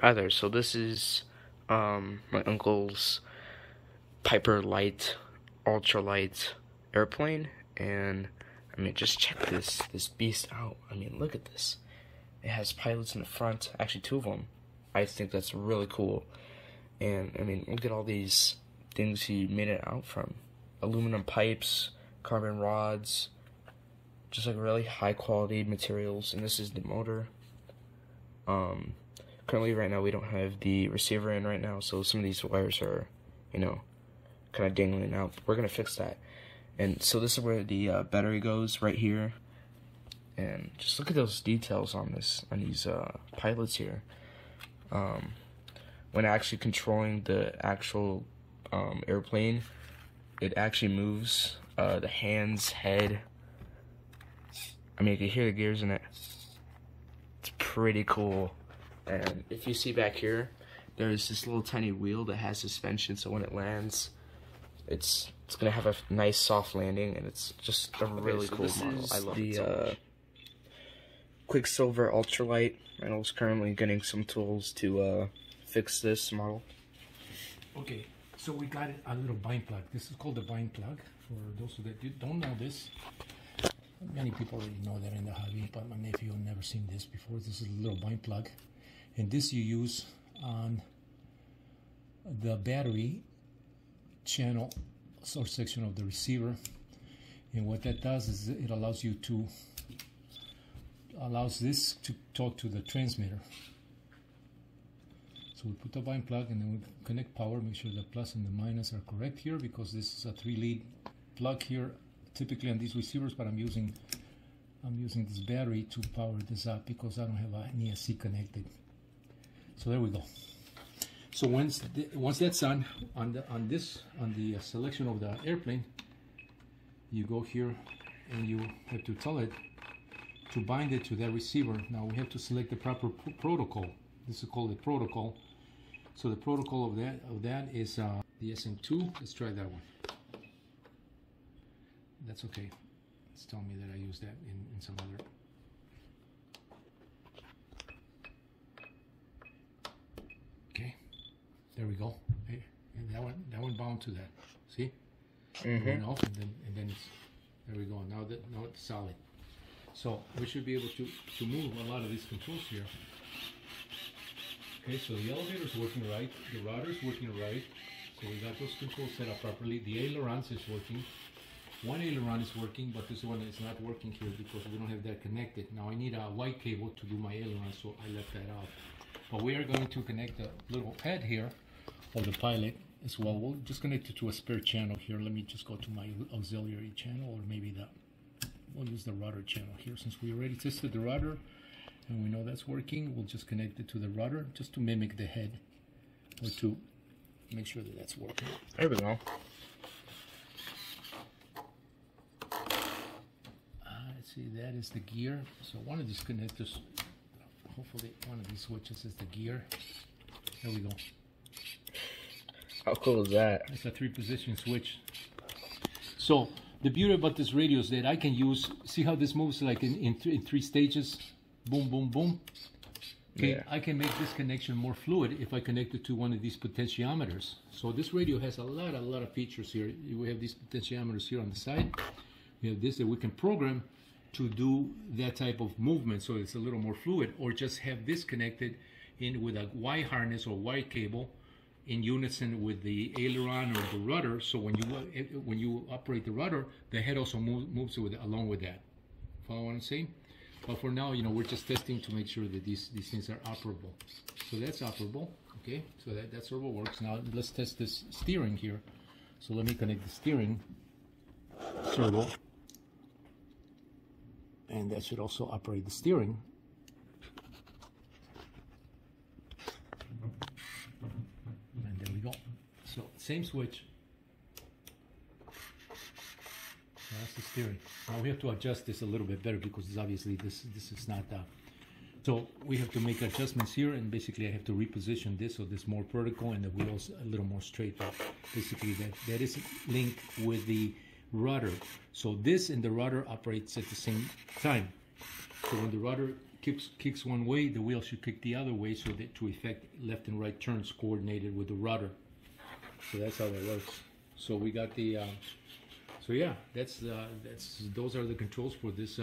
either. So this is my uncle's Piper Light ultralight airplane, and I mean, just check this beast out. I mean, look at this. It has pilots in the front, actually two of them. I think that's really cool. And I mean, look at all these things he made it out from. Aluminum pipes, carbon rods, just like really high quality materials. And this is the motor. Currently right now we don't have the receiver in right now, so some of these wires are, you know, kind of dangling out. We're gonna fix that. And so this is where the battery goes right here. And just look at those details on this, on these pilots here. When actually controlling the actual airplane, it actually moves the hands, head. I mean, you can hear the gears in it. It's pretty cool. And if you see back here, there's this little tiny wheel that has suspension, so when it lands, it's gonna have a nice soft landing, and it's just a really cool model. I love it so much. Quicksilver Ultralight. I was currently getting some tools to fix this model. Okay, so we got a little bind plug. This is called the bind plug. For those that don't know this, many people already know that in the hobby, but my nephew had never seen this before. This is a little bind plug, and this you use on the battery channel source section of the receiver. And what that does is it allows you to this to talk to the transmitter. So we put the bind plug, and then we connect power. Make sure the plus and the minus are correct here, because this is a 3-lead plug here typically on these receivers, but I'm using this battery to power this up because I don't have an ESC connected. So there we go. So once that's on, on the selection of the airplane, you go here and you have to tell it to bind it to that receiver. Now we have to select the proper protocol. This is called a protocol. So the protocol of that is the SM2. Let's try that one. That's okay. It's telling me that I used that in some other. There we go. Hey, and that one bound to that. See? Mm-hmm. And off, and then it's, there we go. Now it's solid. So we should be able to move a lot of these controls here. Okay, so the elevator is working right. The router is working right. So we got those controls set up properly. The ailerons is working. One aileron is working, but this one is not working here because we don't have that connected. Now I need a white cable to do my aileron, so I left that out. But we are going to connect the little head here of the pilot as well. We'll just connect it to a spare channel here. Let me just go to my auxiliary channel, or maybe we'll use the rudder channel here, since we already tested the rudder and we know that's working. We'll just connect it to the rudder just to mimic the head, or to make sure that that's working. There we go. Let's see, that is the gear. So one of these connectors, hopefully one of these switches is the gear. There we go. How cool is that? It's a 3-position switch. So the beauty about this radio is that I can use, see how this moves like in 3 stages? Boom, boom, boom. Okay, yeah. I can make this connection more fluid if I connect it to one of these potentiometers. So this radio has a lot of features here. We have these potentiometers here on the side. We have this that we can program to do that type of movement, so it's a little more fluid, or just have this connected in with a Y harness or Y cable in unison with the aileron or the rudder. So when you operate the rudder, the head also moves along with that. Follow what I'm saying? But for now, you know, we're just testing to make sure that these things are operable. So that's operable. Okay, so that sort of works. Now let's test this steering here. So let me connect the steering servo, and that should also operate the steering. And there we go. So same switch. That's the steering. Now we have to adjust this a little bit better, because obviously this is not that. So we have to make adjustments here, and basically I have to reposition this so this more vertical and the wheels a little more straight. But basically that is linked with the rudder. So this and the rudder operates at the same time. So when the rudder kicks one way, the wheel should kick the other way so that to effect left and right turns coordinated with the rudder. So that's how that works. So we got the so yeah, those are the controls for this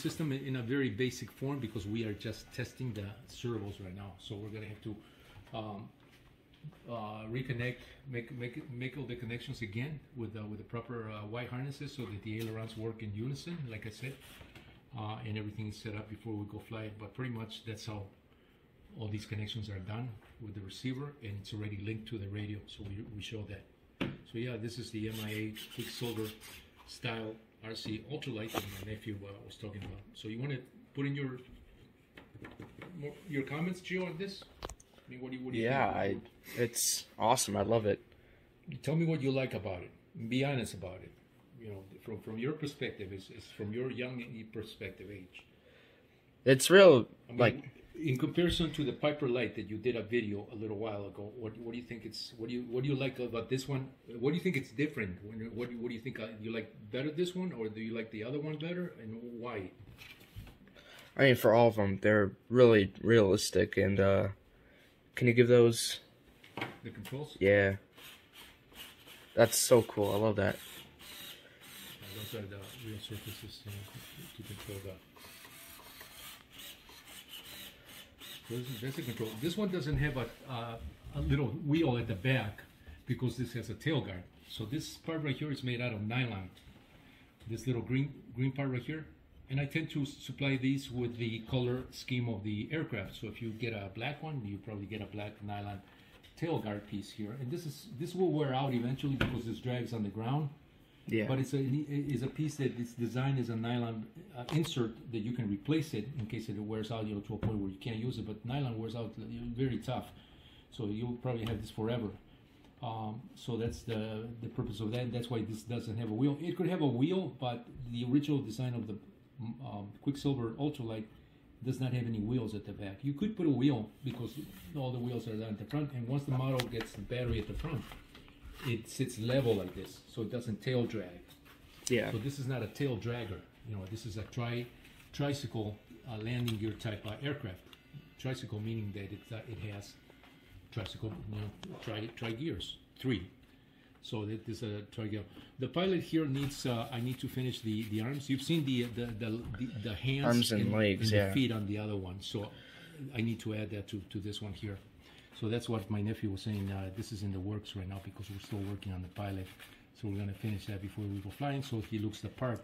system in a very basic form, because we are just testing the servos right now. So we're gonna have to reconnect, make all the connections again with the proper Y harnesses so that the ailerons work in unison, like I said, and everything is set up before we go fly. But pretty much that's how all these connections are done with the receiver, and it's already linked to the radio, so we show that. So yeah, this is the MIA Quicksilver Style RC Ultralight that my nephew was talking about. So you want to put in your comments, Gio, on this? I mean, what do you think? It's awesome. I love it. Tell me what you like about it. Be honest about it. You know, from your perspective, it's from your young perspective age. It's real, I mean, like in comparison to the Piper Light that you did a video a little while ago. What do you think it's? What do you like about this one? What do you think it's different? What do you think you like better, this one, or do you like the other one better, and why? I mean, for all of them, they're really realistic and. Can you give those the controls? Yeah, that's so cool. I love that. Those are the real surfaces to control that. That's the control. This one doesn't have a little wheel at the back because this has a tail guard. So this part right here is made out of nylon. This little green part right here. And I tend to supply these with the color scheme of the aircraft. So if you get a black one, you probably get a black nylon tail guard piece here. And this will wear out eventually because this drags on the ground. Yeah. But it's a piece that is designed as a nylon insert that you can replace it in case it wears out, you know, to a point where you can't use it. But nylon wears out very tough, so you'll probably have this forever. So that's the purpose of that. And that's why this doesn't have a wheel. It could have a wheel, but the original design of the Quicksilver Ultralight does not have any wheels at the back. You could put a wheel because all the wheels are down at the front, and once the model gets the battery at the front, it sits level like this, so it doesn't tail drag. Yeah. So this is not a tail dragger. You know, this is a tricycle landing gear type aircraft. Tricycle meaning that it has tricycle, you know, tri gears, three. So that is a target. The pilot here needs. I need to finish the arms. You've seen the hands, arms and legs, and the feet on the other one. So I need to add that to this one here. So that's what my nephew was saying. This is in the works right now because we're still working on the pilot. So we're gonna finish that before we go flying. So he looks the part.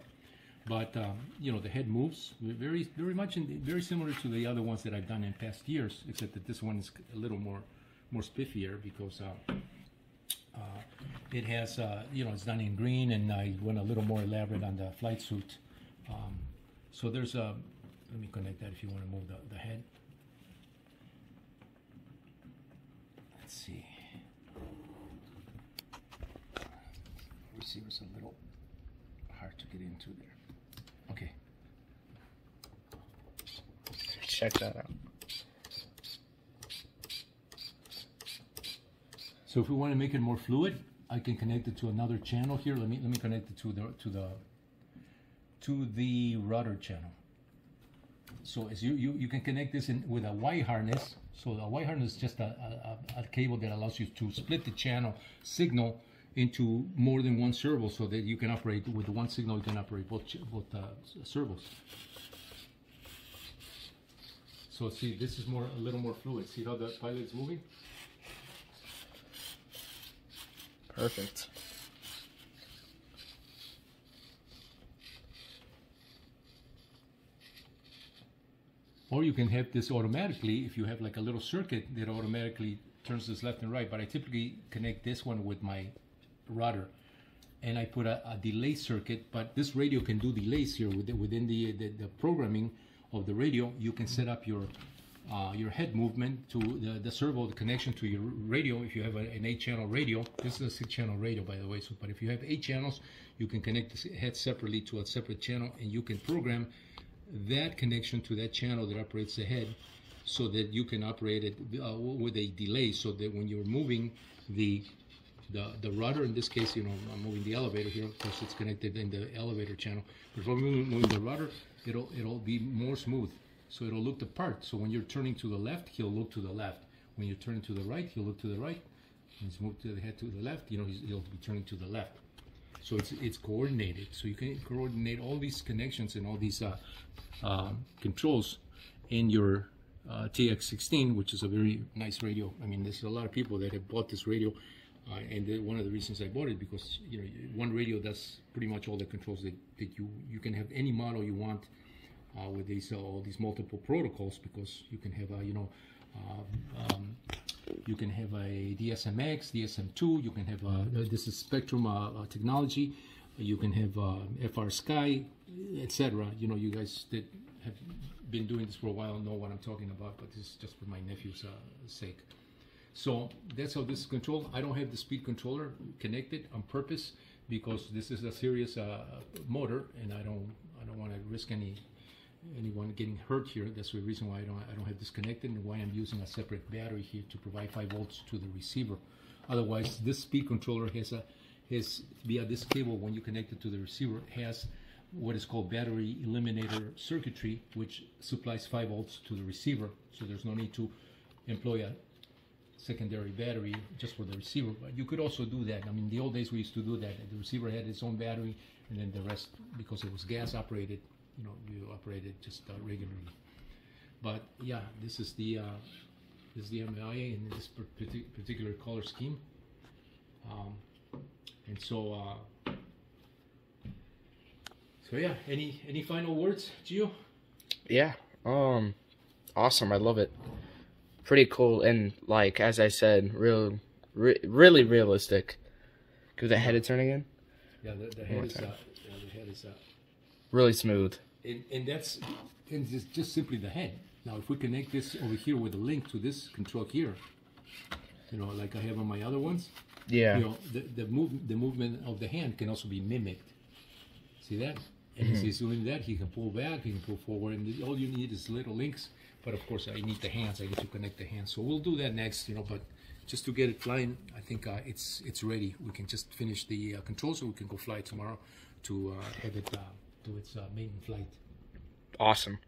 But you know, the head moves very much very similar to the other ones that I've done in past years, except that this one is a little more spiffier because. It has, you know, it's done in green, and I went a little more elaborate on the flight suit. So there's a, let me connect that if you want to move the head. Let's see. Receiver's a little hard to get into there. Okay. Check that out. So if we want to make it more fluid, I can connect it to another channel here. Let me connect it to the rudder channel. So as you can connect this in with a Y harness. So the Y harness is just a cable that allows you to split the channel signal into more than one servo, so that you can operate with one signal. You can operate both servos. So see, this is a little more fluid. See how the pilot is moving? Perfect. Or you can have this automatically if you have like a little circuit that automatically turns this left and right. But I typically connect this one with my rudder, and I put a delay circuit. But this radio can do delays here within the programming of the radio. You can set up your head movement to the servo, the connection to your radio. If you have an 8-channel radio, this is a 6-channel radio, by the way. So, but if you have 8 channels, you can connect the head separately to a separate channel, and you can program that connection to that channel that operates the head, so that you can operate it with a delay, so that when you're moving the rudder, in this case, you know, I'm moving the elevator here because it's connected in the elevator channel. But if I'm moving the rudder, it'll be more smooth. so it'll look the part. So when you're turning to the left, he'll look to the left. When you're turning to the right, he'll look to the right. He's moved to the head to the left, you know, he'll be turning to the left. So it's coordinated. So you can coordinate all these connections and all these controls in your TX-16, which is a very nice radio. I mean, there's a lot of people that have bought this radio, and one of the reasons I bought it, because you know, one radio does pretty much all the controls that you can have any model you want with these all these multiple protocols, because you can have a you can have a DSMX, DSM2, you can have a, this is Spectrum technology, you can have FR Sky, etc. You know, you guys that have been doing this for a while know what I'm talking about, but this is just for my nephew's sake. So that's how this is controlled. I don't have the speed controller connected on purpose, because this is a serious motor, and I don't want to risk anyone getting hurt here. That's the reason why I don't have this connected, and why I'm using a separate battery here to provide 5 volts to the receiver. Otherwise, this speed controller has via this cable, when you connect it to the receiver, has what is called battery eliminator circuitry, which supplies 5 volts to the receiver. So there's no need to employ a secondary battery just for the receiver. But you could also do that. I mean, the old days we used to do that. The receiver had its own battery, and then the rest, because it was gas operated, you know, you operate it just regularly. But yeah, this is the MIA in this particular color scheme, and so so yeah. Any final words, Gio? Yeah, awesome. I love it. Pretty cool, and like as I said, really realistic. Because the head is turning in. Yeah, the head is up. Yeah, the head is up. Really smooth. And that's just simply the head. Now, if we connect this over here with a link to this control here, you know, like I have on my other ones. Yeah. You know, the movement of the hand can also be mimicked. See that? And as he's doing that, he can pull back, he can pull forward, and all you need is little links. But of course, I need the hands. I need to connect the hands. So we'll do that next, you know. But just to get it flying, I think it's ready. We can just finish the controls, so we can go fly tomorrow to have it. To its maiden flight. Awesome.